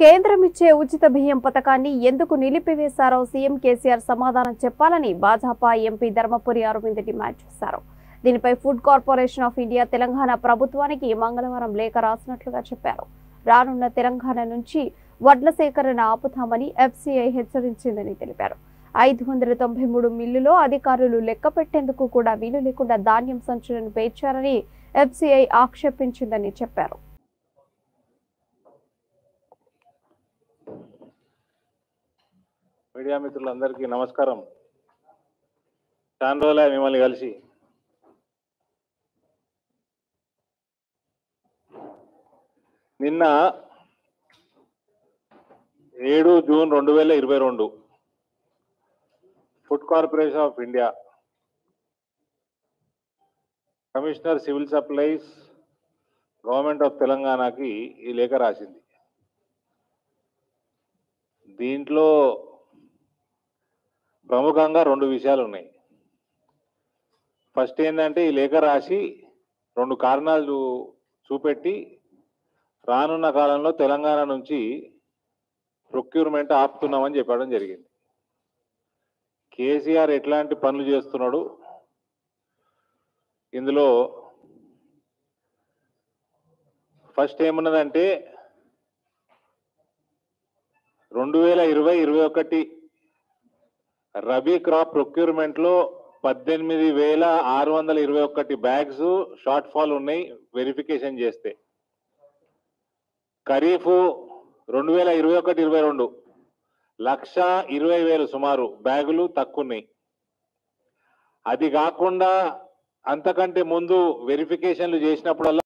కేంద్రం ఇచ్చే ఉచిత బియ్యం పథకాన్ని ఎందుకు నిలిపివేశారో సీఎం కేసీఆర్ సమాధానం చెప్పాలని భాజపా ఎంపీ ధర్మపురి అరవింద్ డిమాండ్ చేశారు. దీనిపై food corporation of India Telangana ప్రభుత్వానికి మంగళవారం లేఖ రాసినట్లుగా చెప్పారు. రానున్న తెలంగాణ నుంచి వడ్ల సేకరణ ఆపుతామని FCA హెచ్చరించిందని తెలిపారు. 593 మిల్లులో అధికారులు లెక్క పెట్టేందుకు కూడా వీలు లేకుండా ధాన్యం సంచులను పేర్చారని FCA ఆక్షేపించిందని చెప్పారు. మీడియా మిత్రులందరికీ నమస్కారం. చాంద్రోలే మిమ్మల్ని కలిసి నిన్న 7 June 2022 food corporation of India commissioner civil supplies government of తెలంగాణకి ఈ లేఖ రాసింది. దీంట్లో ప్రముఖంగా 2 విషయాలు ఉన్నాయి. ఫస్ట్ ఏంటంటే ఈ లేఖ రాసి 2 కారణాలు చూపెట్టి రానున్న కాలంలో తెలంగాణ నుంచి ప్రొక్యూర్మెంట్ ఆపుతున్నామని చెప్పడం జరిగింది. KCR ఎట్లాంటి పనులు చేస్తున్నాడు, ఇందులో ఫస్ట్ ఏమున్నదంటే 2020-21 రబీ క్రాప్ ప్రొక్యూర్మెంట్లో 18,621 బ్యాగ్స్ షార్ట్ ఫాల్ ఉన్నాయి వెరిఫికేషన్ చేస్తే. ఖరీఫ్ 2021-22 1,20,000 సుమారు బ్యాగులు తక్కువ ఉన్నాయి. అది కాకుండా అంతకంటే ముందు వెరిఫికేషన్లు చేసినప్పుడల్లా